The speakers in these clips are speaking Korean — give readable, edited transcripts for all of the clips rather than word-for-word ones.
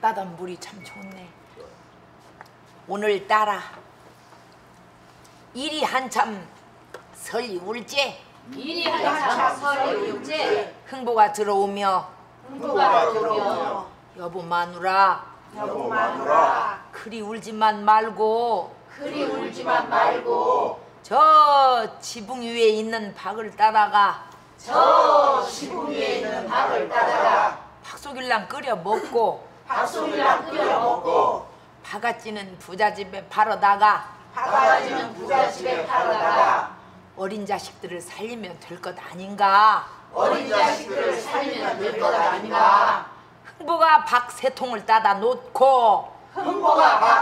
바다단 물이 참 좋네. 오늘따라 일이 한참 설이울제 흥보가 들어오며 여보 마누라 그리 울지만 말고 저 지붕 위에 있는 박을 따라가 박소길랑 끓여 먹고 바가지는 부잣집에 팔아다가 어린 자식들을 살리면 될 것 아닌가? 흥보가 박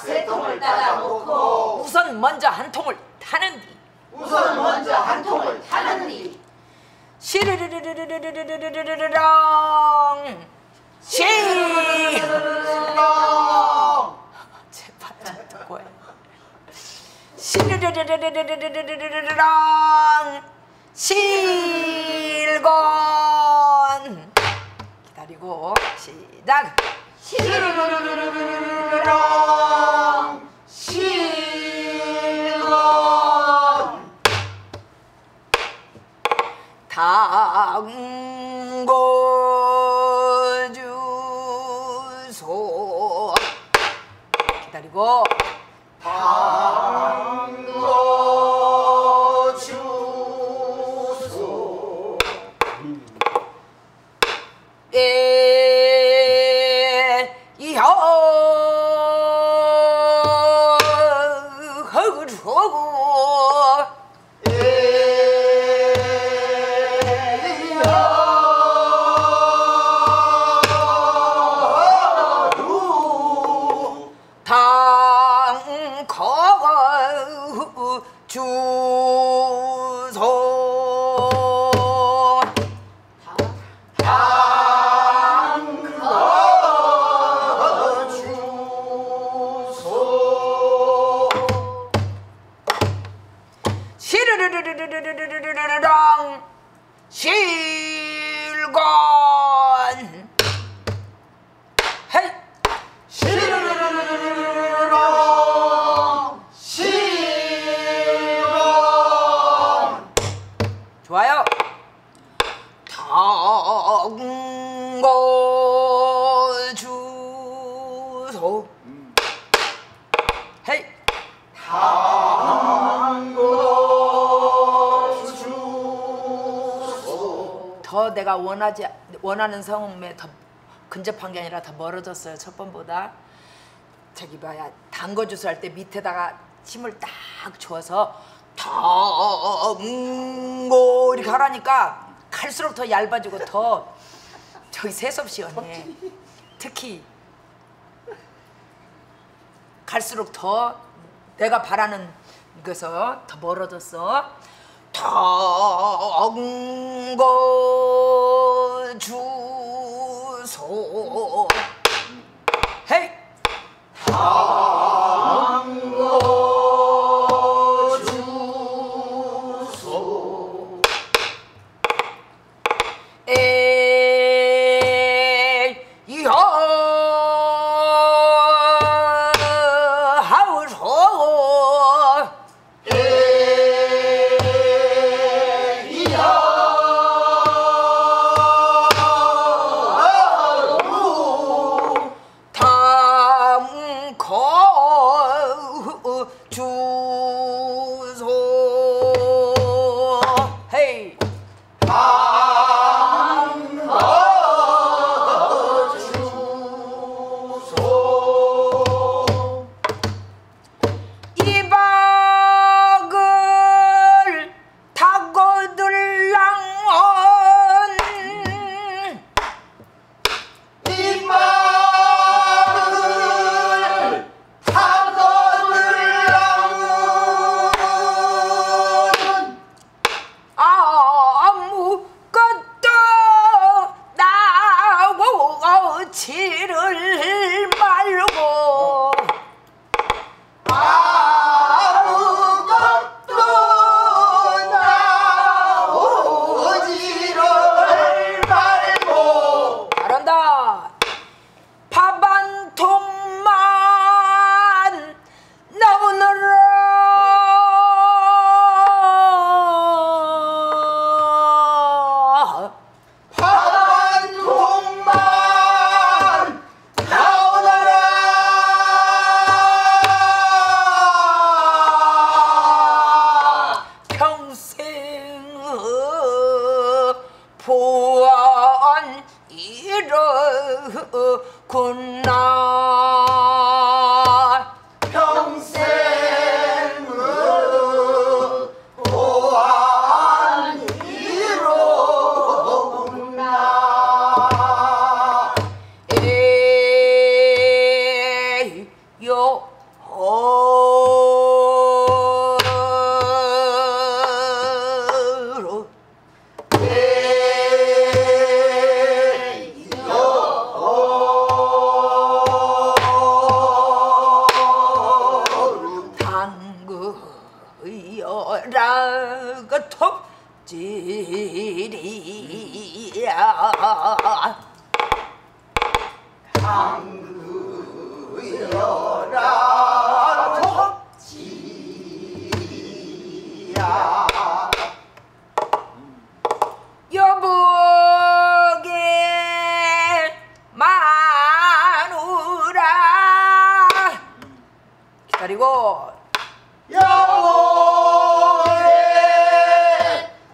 세 통을 따다 놓고 우선 먼저 한 통을 타는 뒤 시르르르르르르르르르렁 시 제발 잘 듣고 해. 시르르르르르르르르렁 실건 기다리고 시작. 시르르르르르르렁 실건 당고주소 기다리고 당고주소 시르르르르르르렁 실건 헤이 시르르르르르렁 실건 좋아요. 당고주소 헤이 더 내가 원하는 성음에 더 근접한 게 아니라 더 멀어졌어요. 첫 번보다. 저기 봐야 당거주소 할 때 밑에다가 침을 딱 줘서 당고 이렇게 하라니까 갈수록 더 얇아지고 더 저기 새섭시 언니 특히 갈수록 더 내가 바라는 그래서 더 멀어졌어. 당거주소 헤이 당거주소 굿날 평생을 보한 이로구나. 에요 라가 톱질이야 강구여라 톱질이야 여보게 마누라 기다리고 여보게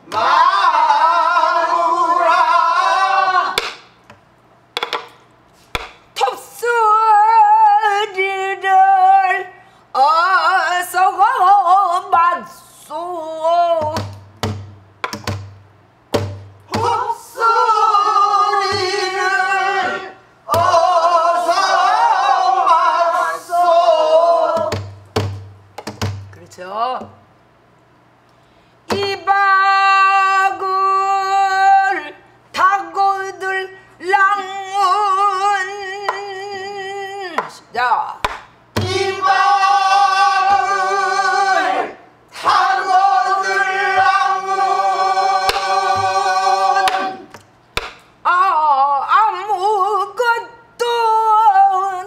마누라 톱소리를 어서 맞소. 이 박을 타고들 랑운 시작. 이 박을 타고들 랑운 아무것도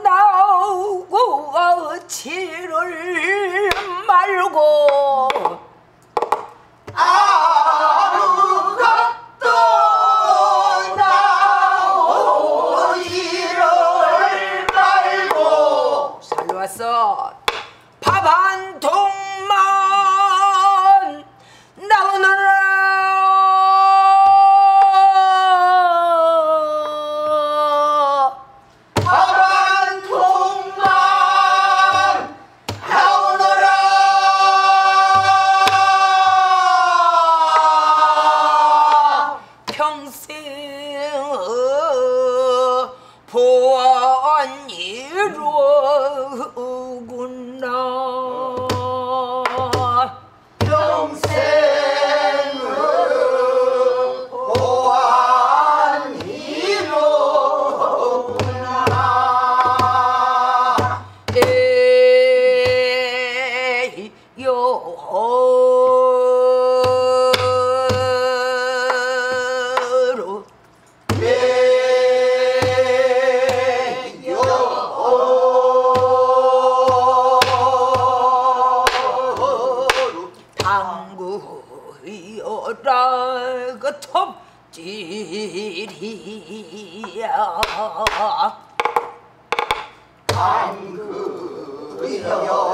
나오고 어치를 말고 아무것도 나오지를 말고 잘 왔어. 밥 한 통만 나오너라. 밥 한 통만 나오너라. 평생을 보한 이로구나. 평생을 보한 이로구나. 에요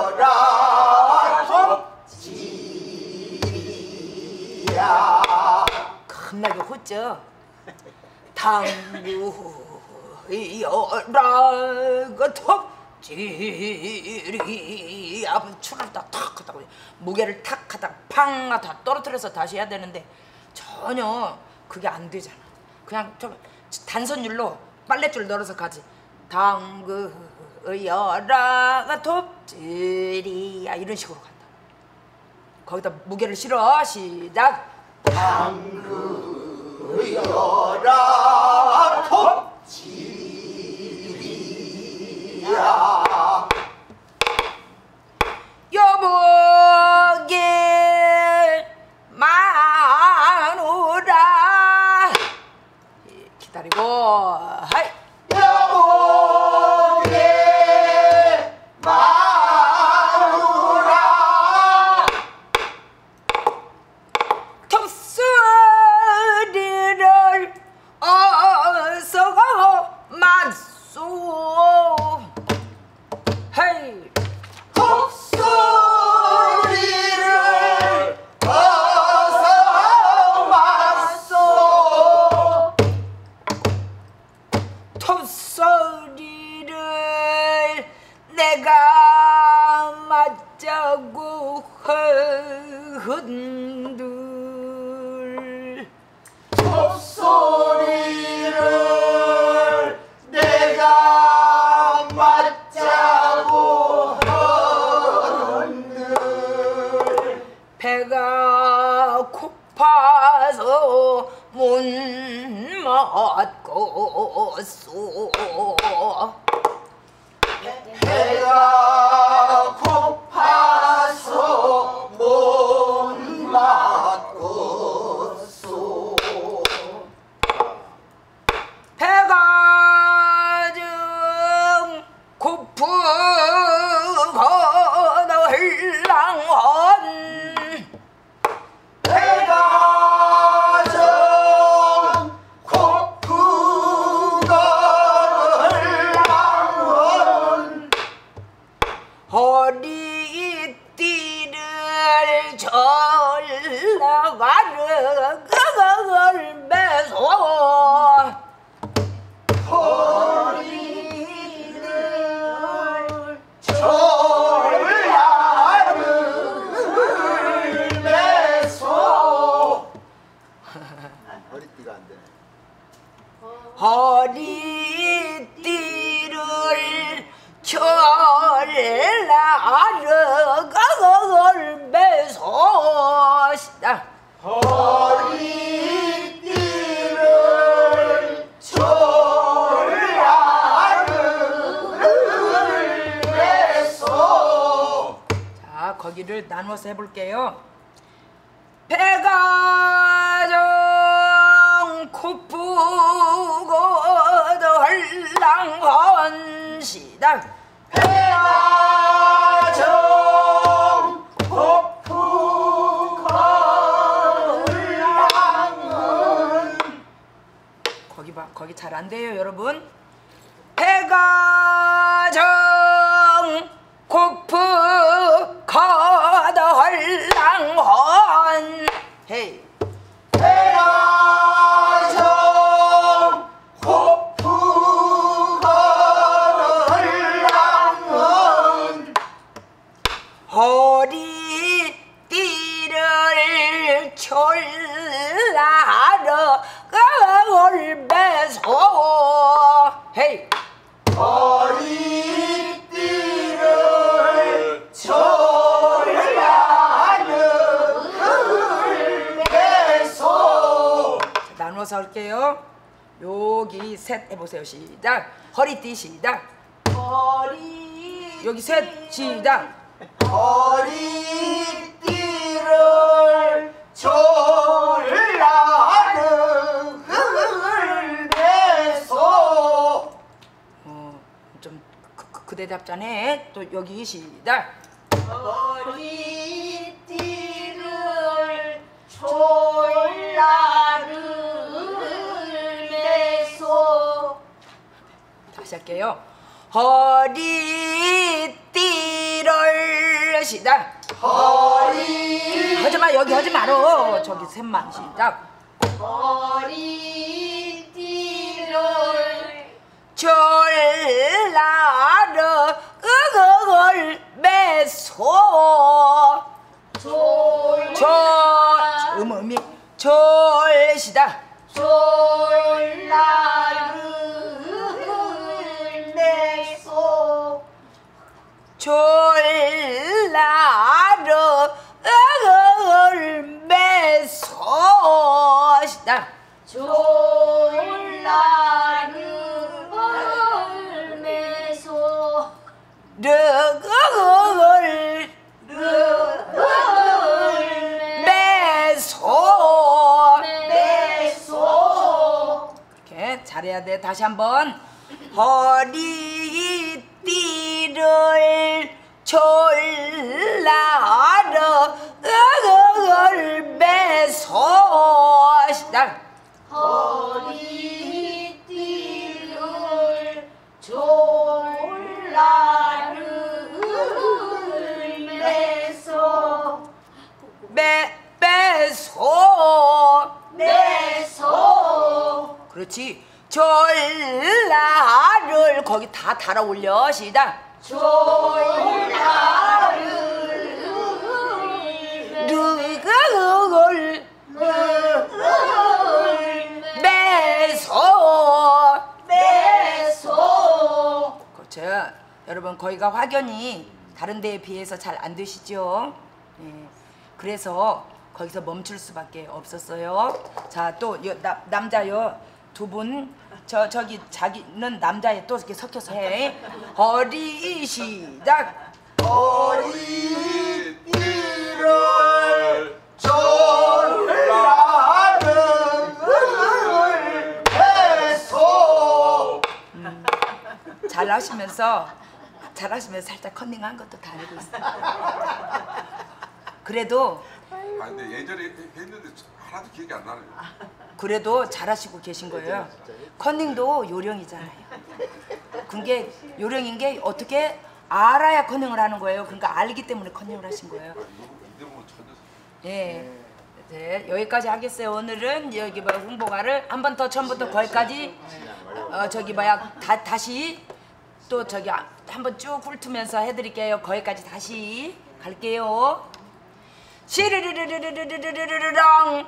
라가 톱질이야 강구여라 톱질이야 겁나게 호죠. 강구여라가 톱질이야 추를 다 탁 하다고 무게를 탁 하다 팡 하다 떨어뜨려서 다시 해야 되는데 전혀 그게 안 되잖아. 그냥 좀 단선율로 빨랫줄 널어서 가지. 당그여라가 톱질이야 이런 식으로 간다. 거기다 무게를 실어. 시작. 당그여라 톱질이야 여보게 기다리고 하이 여보게 마누라 톱소리를 어서 내가 맞자고 흔들 헛소리를 내가 맞자고 흔들 배가 고파서 못 먹었소 배가 고파서 못 먹었소 배가 좀 고프거나 흘랑헌 배가 좀 고프거나 흘랑헌 허리띠를 절라가르 그걸 매서 허리를 절라를 매서 허리띠가 안 되네 허리띠를 절라를 매소시다 허리띠를 절라를 매소 자 거기를 나눠서 해볼게요 배가정 고프고도 헐랑헌시다 배가 좀 고프고 흘랑은 거기 봐 거기 잘 안 돼요 여러분 배가 좀 고프고 흘랑헌 헤이 허리띠를 졸라러 그걸 매소 헤이 허리띠를 졸라러 그걸 매소 나누어서 할게요 여기 셋 해보세요 시작 허리띠 시작 허리 여기 셋 시작 허리띠를 졸라는 흙을 내서 좀 그대답자네 또 여기 시작 허리띠를 졸라는 흙을 내서 다시 할게요 허리띠를 시작 허리 하지마 여기 하지 말어 저기 셋만 시작 허리띠를 졸라러 그걸 매소 졸라 음이 졸 시작 졸라르 매소 졸라러 그걸 매소시다 졸라르 그걸 매소 르그걸 매소 매소 이렇게 잘해야 돼 다시 한번 허리띠를 졸라러 그걸 매소시다 허리띠를 졸라르 그걸 매소 매소 그렇지 졸라를 거기 다 달아 올려 시작 그렇죠. 여러분 거기가 확연히 다른 데에 비해서 잘 안 되시죠? 예. 그래서 거기서 멈출 수밖에 없었어요. 자, 또 남자요. 두 분 저기 자기는 남자에 또 이렇게 섞여서 해. 허리 시작. 허리 이를 졸라는 해소. 잘하시면서 살짝 컨닝한 것도 다 알고 있어요. 그래도 아 근데 예전에 했는데 하나도 기억이 안 나네요. 그래도 잘하시고 계신 거예요. 커닝도 요령이잖아요. 그게 요령인 게 어떻게 알아야 커닝을 하는 거예요. 그러니까 알기 때문에 커닝을 하신 거예요. 예, 네, 여기까지 하겠어요. 오늘은 여기 뭐 흥보가를 한 번 더 처음부터 거기까지 저기 뭐야 다시 또 저기 한 번 쭉 훑으면서 해드릴게요. 거기까지 다시 갈게요. 시르르르르르르르렁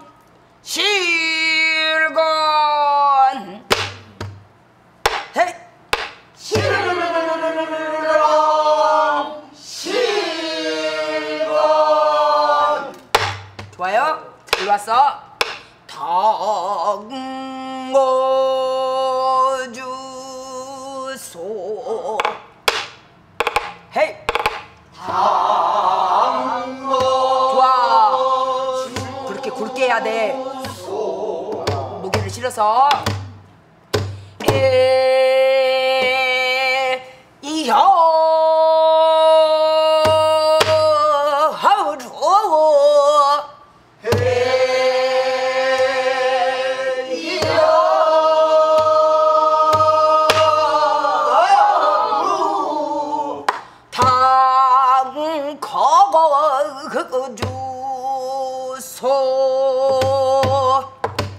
실건 헤이 시르르르르르렁 실건 좋아요. 잘 왔어. 덩어주소 헤이 해야 돼. 무게를 실어서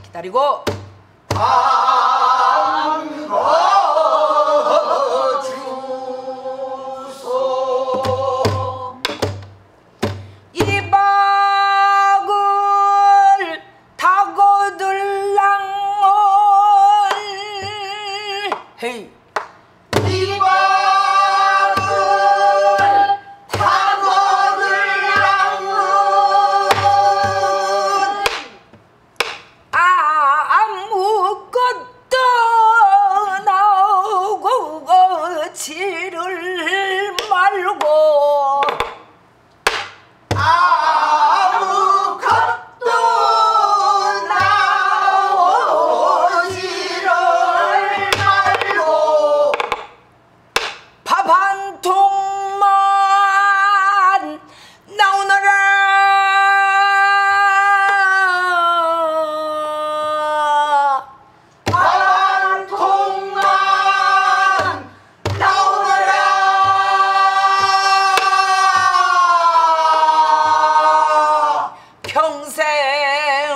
기다리고 주소 이 박을 타고 들랑온 헤이 이 박을 타고 들랑온 지를 말고 아무것도 나오지를 말고 밥 한 통만 나오너라 평생의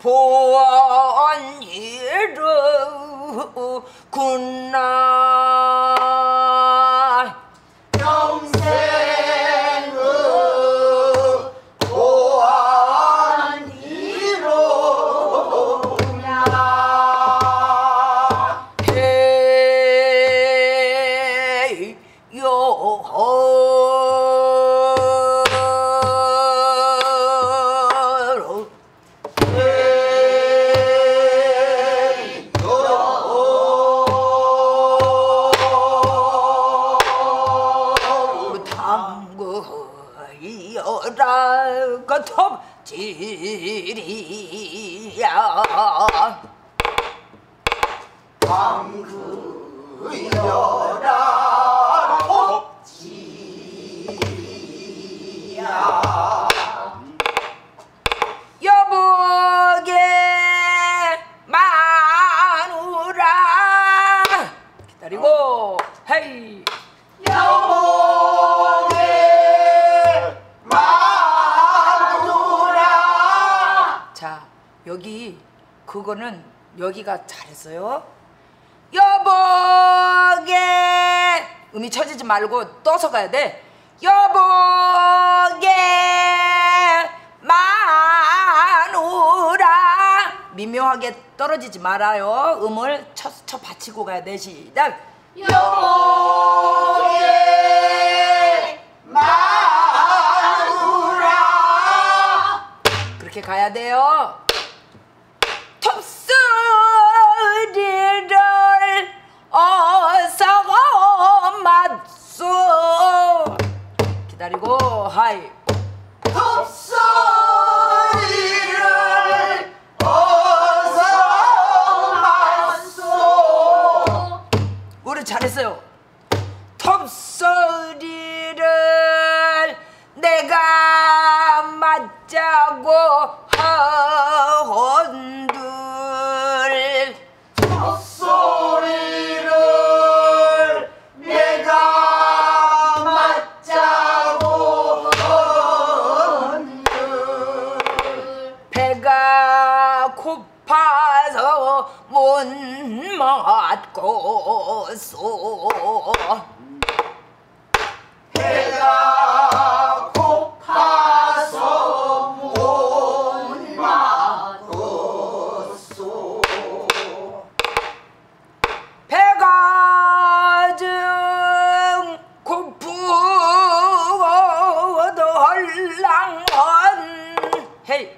고한 이로구나 톱질이야 방구여라 톱질이야 여보게 마누라 기다리고 헤이 여기 그거는 여기가 잘했어요. 여보게 여기 처지지 말고 떠서 가야 돼. 여보게 마누라. 미묘하게 떨어지지 말아요. 음을 쳐 받치고 가야 돼. 시작. 여보게 마누라. 그렇게 가야 돼요. 톱소리를 어서 맞소. 기다리고 하이. 톱소리를 어서 맞소. 우리 잘했어요. 톱소리를 내가 맞자고 하온두. 톱소리를 내가 맞자고 헌들. 배가 고파서 못 맞고소. 배가 고파서 못 맞고소. 배가 좀 고프고도 헐랑헌. 헤이.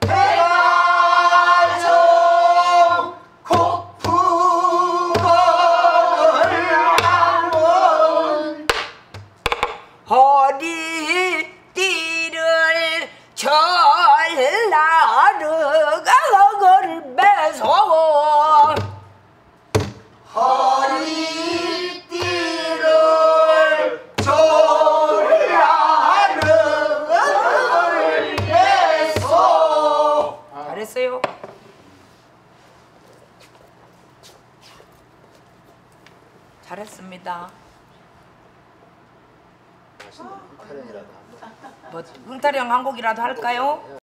배가 좀 고프고도 헐랑헌. 허리띠를 절라르가 걸 배소. 허리띠를 졸라르를 내소. 잘했어요. 잘했습니다. 뭐 흥타령 한 곡이라도 할까요?